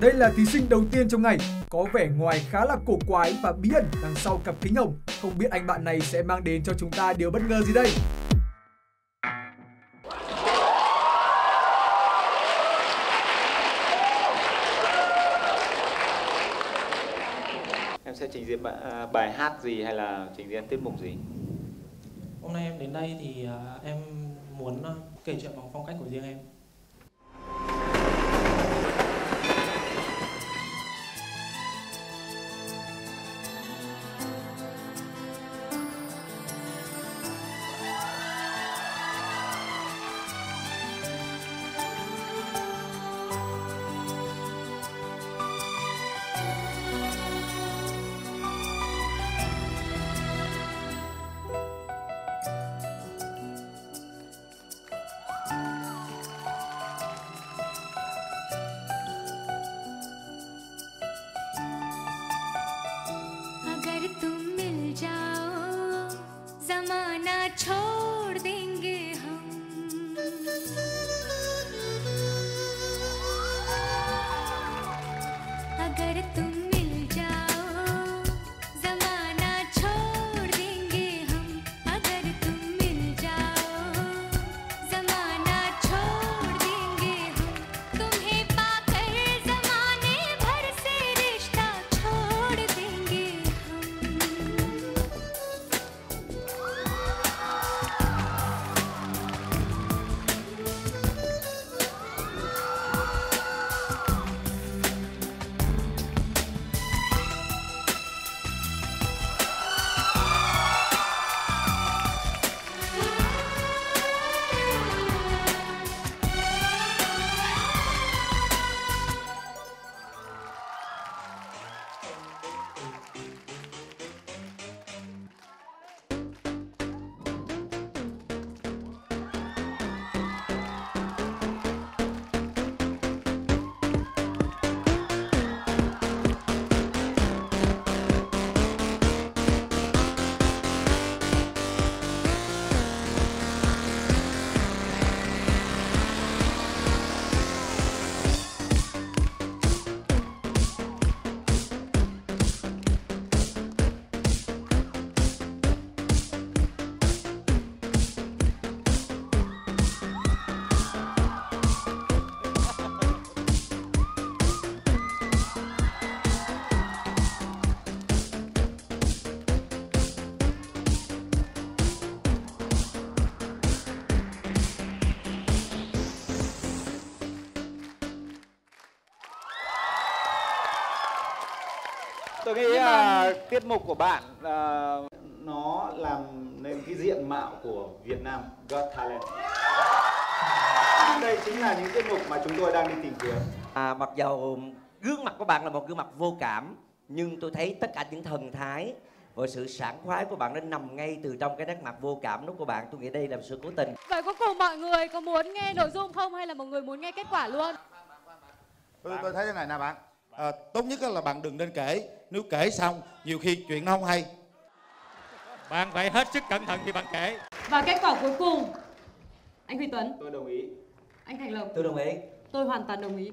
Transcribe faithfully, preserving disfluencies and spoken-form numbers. Đây là thí sinh đầu tiên trong ngày, có vẻ ngoài khá là cổ quái và bí ẩn đằng sau cặp kính hồng. Không biết anh bạn này sẽ mang đến cho chúng ta điều bất ngờ gì đây? Em sẽ trình diễn bài hát gì hay là trình diễn tiết mục gì? Hôm nay em đến đây thì em muốn kể chuyện bằng phong cách của riêng em. Tôi nghĩ là tiết mục của bạn uh, nó làm nên cái diện mạo của Việt Nam Got Talent. Đây chính là những tiết mục mà chúng tôi đang đi tìm kiếm. À, mặc dầu gương mặt của bạn là một gương mặt vô cảm, nhưng tôi thấy tất cả những thần thái và sự sảng khoái của bạn nó nằm ngay từ trong cái nét mặt vô cảm đó của bạn. Tôi nghĩ đây là một sự cố tình. Vậy cuối cùng mọi người có muốn nghe nội dung không hay là mọi người muốn nghe kết quả luôn? Tôi, tôi thấy thế này nè bạn. À, tốt nhất là bạn đừng nên kể. Nếu kể xong, nhiều khi chuyện nó không hay. Bạn phải hết sức cẩn thận khi bạn kể. Và kết quả cuối cùng, anh Huy Tuấn. Tôi đồng ý. Anh Thành Lộc. Tôi đồng ý. Tôi hoàn toàn đồng ý.